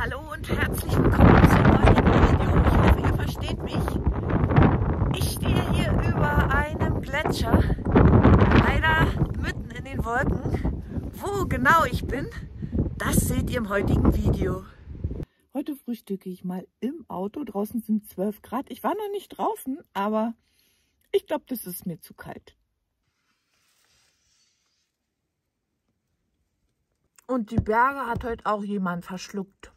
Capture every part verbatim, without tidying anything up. Hallo und herzlich willkommen zu einem neuen Video. Ich hoffe, ihr versteht mich. Ich stehe hier über einem Gletscher, leider mitten in den Wolken. Wo genau ich bin, das seht ihr im heutigen Video. Heute frühstücke ich mal im Auto. Draußen sind zwölf Grad. Ich war noch nicht draußen, aber ich glaube, das ist mir zu kalt. Und die Berge hat heute auch jemand verschluckt.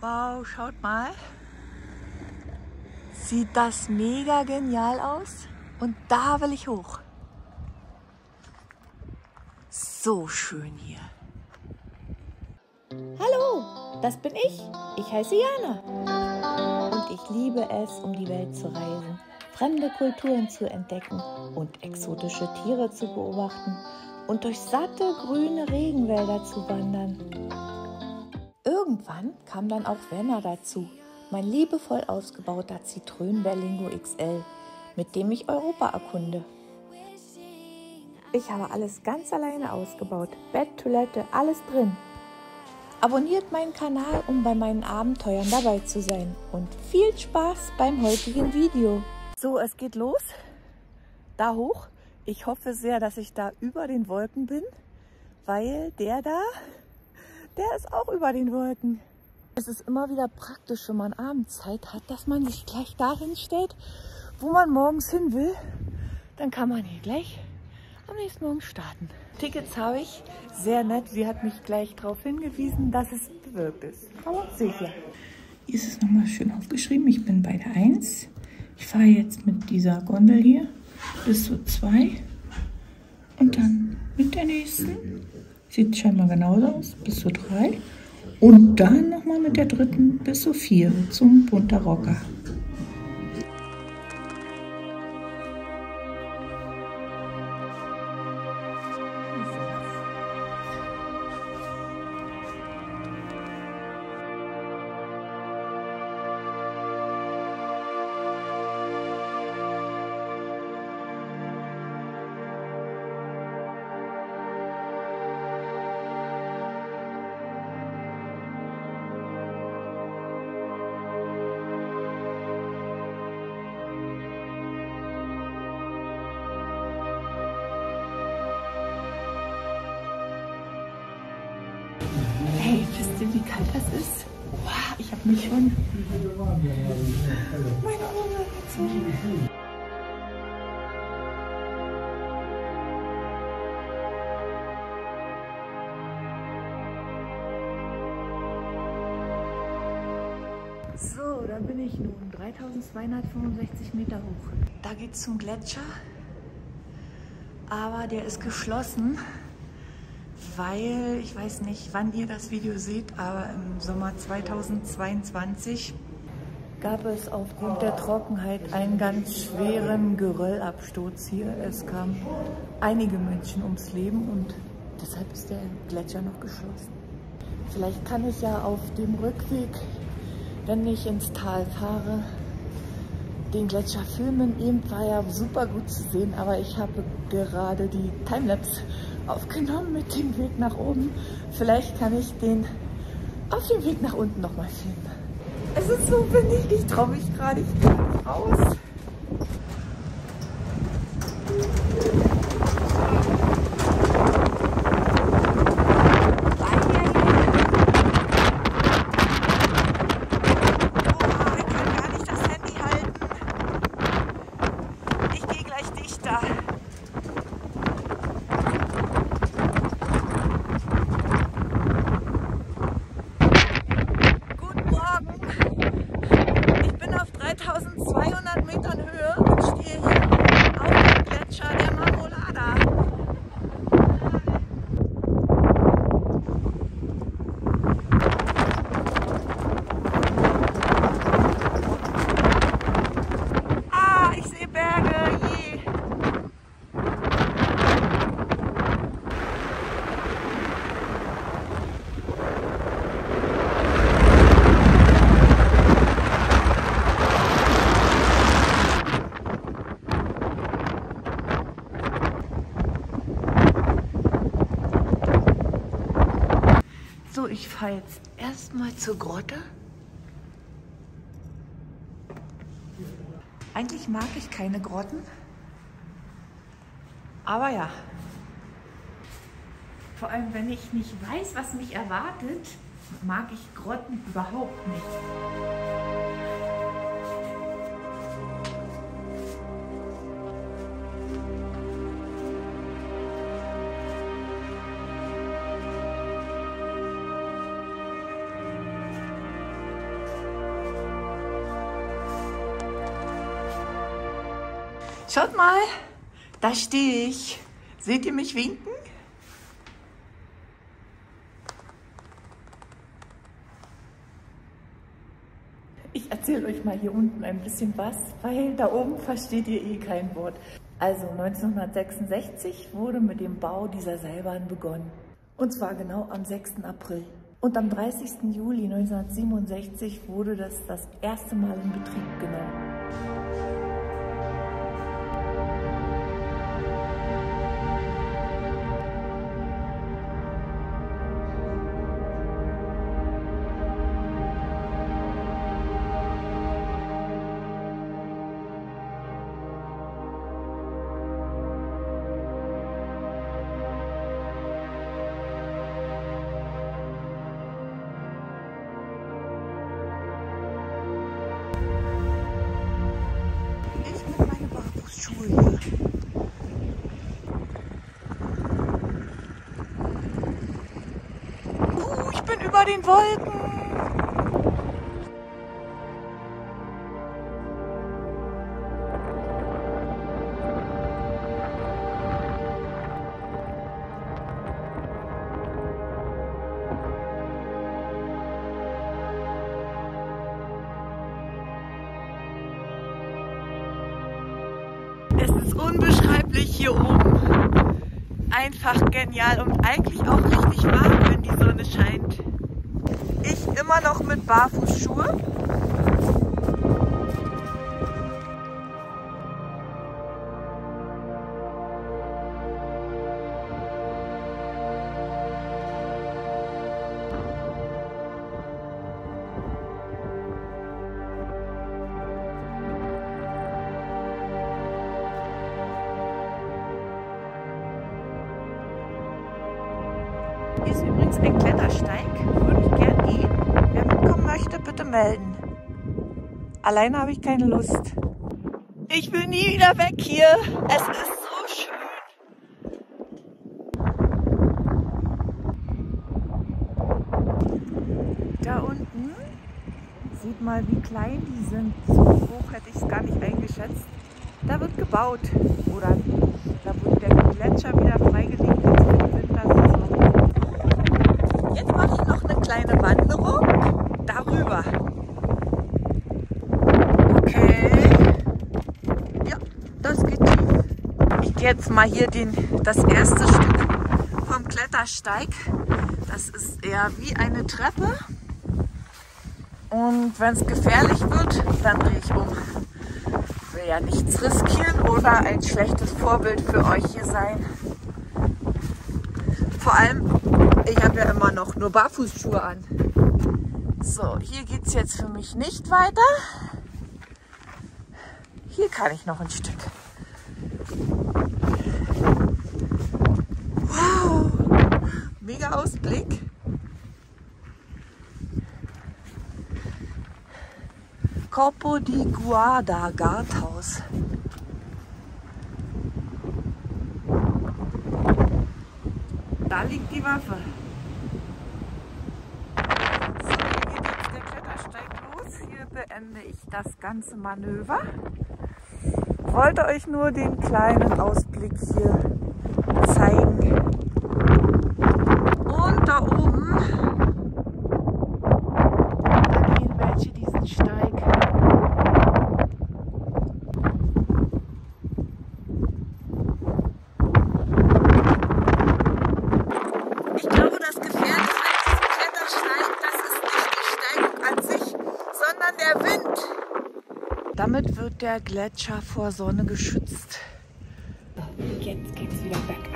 Wow, schaut mal. Sieht das mega genial aus. Und da will ich hoch. So schön hier. Hallo, das bin ich. Ich heiße Jana. Und ich liebe es, um die Welt zu reisen, fremde Kulturen zu entdecken und exotische Tiere zu beobachten. Und durch satte, grüne Regenwälder zu wandern. Irgendwann kam dann auch Werner dazu, mein liebevoll ausgebauter Citroen Berlingo X L, mit dem ich Europa erkunde. Ich habe alles ganz alleine ausgebaut, Bett, Toilette, alles drin. Abonniert meinen Kanal, um bei meinen Abenteuern dabei zu sein. Und viel Spaß beim heutigen Video. So, es geht los, da hoch. Ich hoffe sehr, dass ich da über den Wolken bin, weil der da, der ist auch über den Wolken. Es ist immer wieder praktisch, wenn man abends Zeit hat, dass man sich gleich dahin stellt, wo man morgens hin will. Dann kann man hier gleich am nächsten Morgen starten. Tickets habe ich, sehr nett. Sie hat mich gleich darauf hingewiesen, dass es bewölkt ist. Aber sicher. Hier ist es nochmal schön aufgeschrieben. Ich bin bei der eins. Ich fahre jetzt mit dieser Gondel hier bis zu zwei und dann mit der nächsten, sieht scheinbar genauso aus, bis zu drei und dann nochmal mit der dritten bis zu vier zum Punta Rocca. Hey, wisst ihr, wie kalt das ist? Wow, ich habe mich schon... Meine Ohren gezogen. So, da bin ich nun. dreitausendzweihundertfünfundsechzig Meter hoch. Da geht es zum Gletscher. Aber der ist geschlossen. Weil, ich weiß nicht, wann ihr das Video seht, aber im Sommer zweitausendzweiundzwanzig gab es aufgrund der Trockenheit einen ganz schweren Geröllabsturz hier. Es kamen einige Menschen ums Leben und deshalb ist der Gletscher noch geschlossen. Vielleicht kann ich ja auf dem Rückweg, wenn ich ins Tal fahre, den Gletscher filmen. Eben war ja super gut zu sehen, aber ich habe gerade die Timelapse aufgenommen mit dem Weg nach oben. Vielleicht kann ich den auf dem Weg nach unten nochmal filmen. Es ist so windig, ich traue mich gerade nicht raus. zweihundert Metern Höhe und stehe hier auf dem Gletscher der Marmor. fahre jetzt erstmal zur Grotte. Eigentlich mag ich keine Grotten, aber ja. Vor allem, wenn ich nicht weiß, was mich erwartet, mag ich Grotten überhaupt nicht. Schaut mal, da stehe ich. Seht ihr mich winken? Ich erzähle euch mal hier unten ein bisschen was, weil da oben versteht ihr eh kein Wort. Also neunzehnhundertsechsundsechzig wurde mit dem Bau dieser Seilbahn begonnen. Und zwar genau am sechsten April. Und am dreißigsten Juli neunzehnhundertsiebenundsechzig wurde das das erste Mal in Betrieb genommen. Uh, ich bin über den Wolken. Es ist unbeschreiblich hier oben. Einfach genial und eigentlich auch richtig warm, wenn die Sonne scheint. Ich immer noch mit Barfußschuhen. Hier ist übrigens ein Klettersteig, würde ich gern gehen. Wer mitkommen möchte, bitte melden. Alleine habe ich keine Lust. Ich will nie wieder weg hier. Es ist so schön. Da unten, seht mal, wie klein die sind. So hoch hätte ich es gar nicht eingeschätzt. Da wird gebaut. Oder da wird der Gletscher wieder freigelegt. Jetzt mache ich noch eine kleine Wanderung darüber. Okay. Ja, das geht tief. Ich gehe jetzt mal hier den, das erste Stück vom Klettersteig. Das ist eher wie eine Treppe. Und wenn es gefährlich wird, dann drehe ich um. Ich will ja nichts riskieren oder ein schlechtes Vorbild für euch hier sein. Vor allem... Ich habe ja immer noch nur Barfußschuhe an. So, hier geht es jetzt für mich nicht weiter. Hier kann ich noch ein Stück. Wow, mega Ausblick. Corpo di Guarda, Garthaus. Da liegt die Waffe. So, hier geht jetzt der Klettersteig los. Hier beende ich das ganze Manöver. Ich wollte euch nur den kleinen Ausblick hier zeigen. Und da oben, da gehen welche diesen Steig. Damit wird der Gletscher vor Sonne geschützt. Jetzt geht's wieder bergab.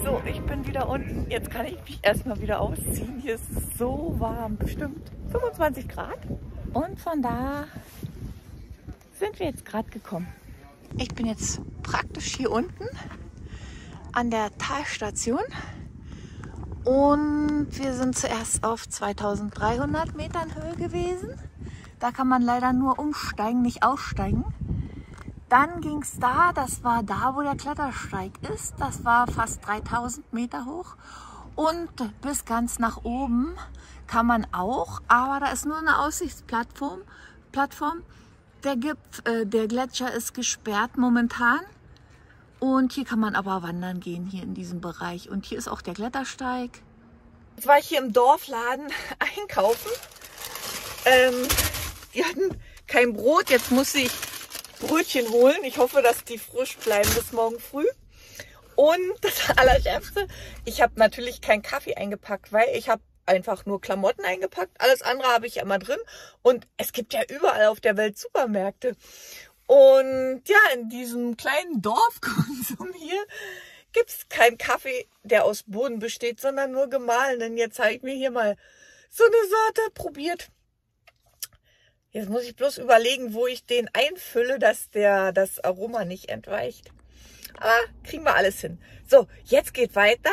So, ich bin wieder unten. Jetzt kann ich mich erstmal wieder ausziehen. Hier ist es so warm, bestimmt fünfundzwanzig Grad. Und von da sind wir jetzt gerade gekommen. Ich bin jetzt praktisch hier unten an der Talstation. Und wir sind zuerst auf zweitausenddreihundert Metern Höhe gewesen. Da kann man leider nur umsteigen, nicht aussteigen. Dann ging es da, das war da, wo der Klettersteig ist. Das war fast dreitausend Meter hoch. Und bis ganz nach oben kann man auch, aber da ist nur eine Aussichtsplattform. Plattform. Der, Gipf, äh, der Gletscher ist gesperrt momentan. Und hier kann man aber wandern gehen, hier in diesem Bereich. Und hier ist auch der Klettersteig. Jetzt war ich hier im Dorfladen einkaufen. Ähm, die hatten kein Brot, jetzt muss ich Brötchen holen. Ich hoffe, dass die frisch bleiben bis morgen früh. Und das Allerschärfste, ich habe natürlich keinen Kaffee eingepackt, weil ich habe einfach nur Klamotten eingepackt. Alles andere habe ich ja immer drin. Und es gibt ja überall auf der Welt Supermärkte. Und ja, in diesem kleinen Dorfkonsum hier gibt es keinen Kaffee, der aus Bohnen besteht, sondern nur gemahlenen. Jetzt habe ich mir hier mal so eine Sorte probiert. Jetzt muss ich bloß überlegen, wo ich den einfülle, dass der das Aroma nicht entweicht. Aber kriegen wir alles hin. So, jetzt geht weiter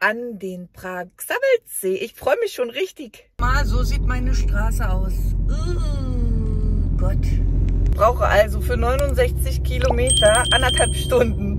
an den Pragser Wildsee. Ich freue mich schon richtig. Mal, so sieht meine Straße aus. Oh Gott. Ich brauche also für neunundsechzig Kilometer anderthalb Stunden.